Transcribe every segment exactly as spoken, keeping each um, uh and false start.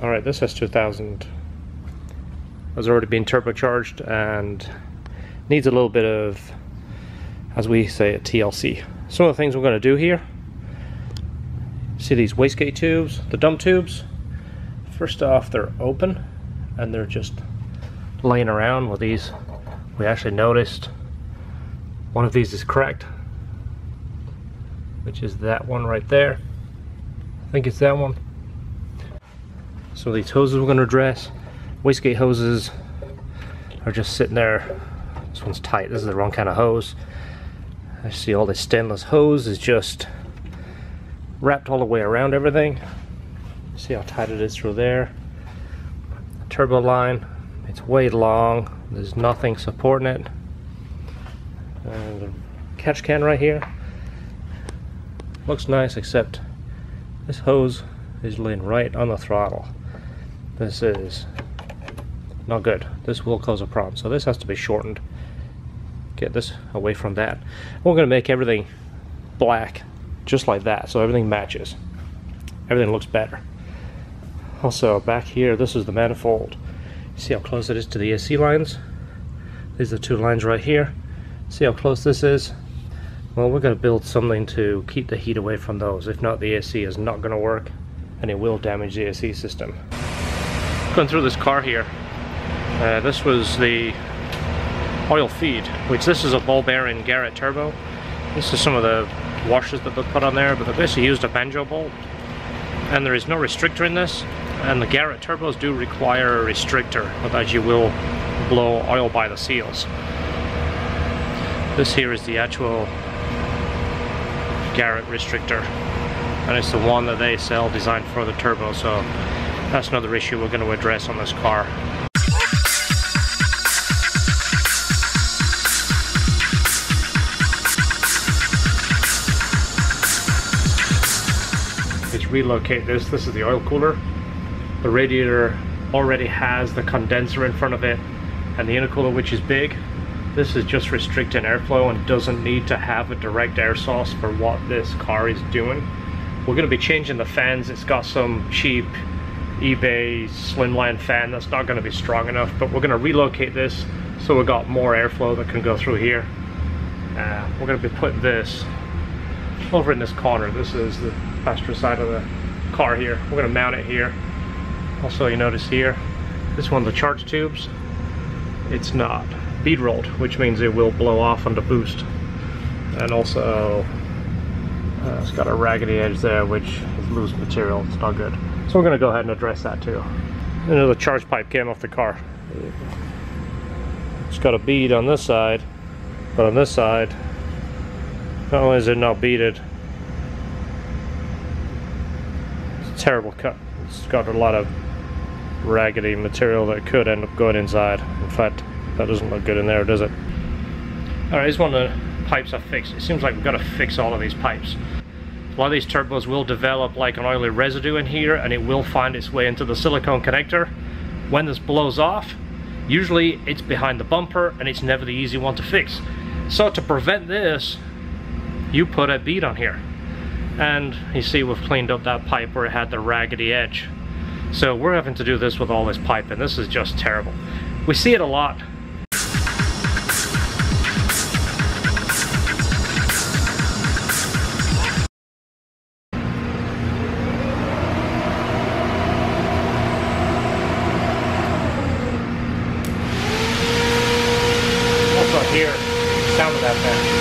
Alright, this S two thousand has already been turbocharged and needs a little bit of, as we say, a T L C. Some of the things we're going to do here, see these wastegate tubes, the dump tubes. First off, they're open and they're just laying around with these. We actually noticed one of these is cracked, which is that one right there. I think it's that one. So these hoses we're going to address. Wastegate hoses are just sitting there. This one's tight. This is the wrong kind of hose. I see all this stainless hose is just wrapped all the way around everything. See how tight it is through there. Turbo line, it's way long. There's nothing supporting it. And the catch can right here looks nice, except this hose is laying right on the throttle. This is not good. This will cause a problem. So this has to be shortened. Get this away from that. We're going to make everything black, just like that, so everything matches. Everything looks better. Also, back here, this is the manifold. See how close it is to the A C lines? These are the two lines right here. See how close this is? Well, we're going to build something to keep the heat away from those. If not, the A C is not going to work, and it will damage the A C system. Going through this car here, uh, this was the oil feed, which this is a ball bearing Garrett turbo. This is some of the washers that they put on there, but they basically used a banjo bolt. And there is no restrictor in this, and the Garrett turbos do require a restrictor, otherwise you will blow oil by the seals. This here is the actual Garrett restrictor, and it's the one that they sell designed for the turbo, so that's another issue we're going to address on this car. Relocate this. This is the oil cooler. The radiator already has the condenser in front of it and the intercooler, which is big. This is just restricting airflow and doesn't need to have a direct air source for what this car is doing. We're going to be changing the fans. It's got some cheap eBay slimline fan that's not going to be strong enough, but we're going to relocate this so we've got more airflow that can go through here. Uh, we're going to be putting this over in this corner. This is the passenger side of the car here. We're going to mount it here. Also, you notice here, this one's the charge tubes. It's not bead rolled, which means it will blow off under boost. And also, uh, it's got a raggedy edge there, which is loose material. It's not good. So we're going to go ahead and address that too. Another charge pipe came off the car. It's got a bead on this side, but on this side, not only is it not beaded, it's a terrible cut. It's got a lot of raggedy material that could end up going inside. In fact, that doesn't look good in there, does it? Alright, here's one of the pipes I fixed. It seems like we've got to fix all of these pipes. A lot of these turbos will develop like an oily residue in here, and it will find its way into the silicone connector. When this blows off, usually it's behind the bumper, and it's never the easy one to fix. So to prevent this, you put a bead on here, and you see we've cleaned up that pipe where it had the raggedy edge. So we're having to do this with all this pipe, and this is just terrible. We see it a lot. Also here, the sound of that fan.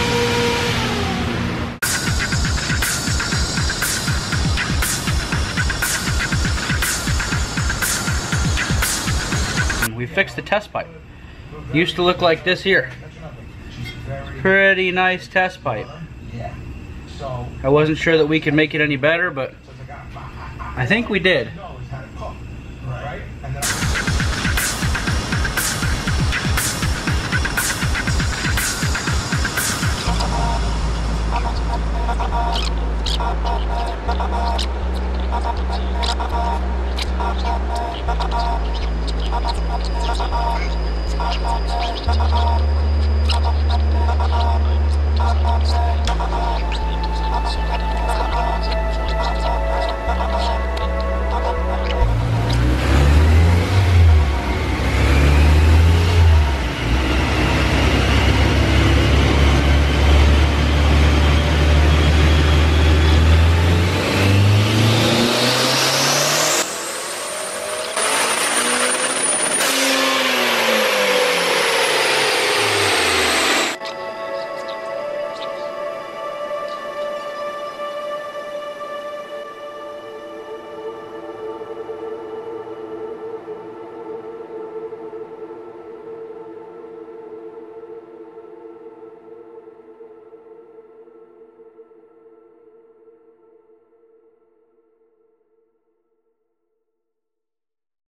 We fixed the test pipe. It used to look like this here. Pretty nice test pipe. I wasn't sure that we could make it any better, but I think we did.